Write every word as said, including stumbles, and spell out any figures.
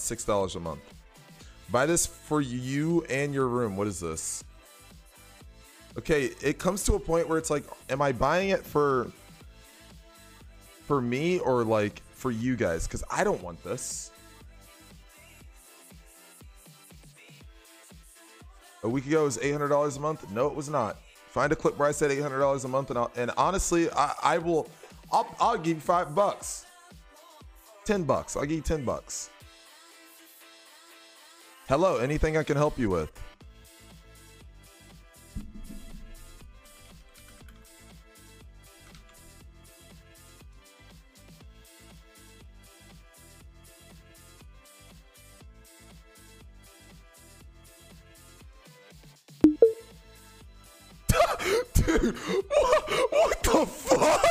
six dollars a month. Buy this for you and your room. What is this? Okay, it comes to a point where it's like, am I buying it for for me or like for you guys? Because I don't want this. A week ago it was eight hundred dollars a month. No, it was not. Find a clip where I said eight hundred dollars a month, and I'll, and honestly, I, I will. I'll, I'll give you five bucks, ten bucks. I'll give you ten bucks. Hello, anything I can help you with? Dude, what, what the fuck?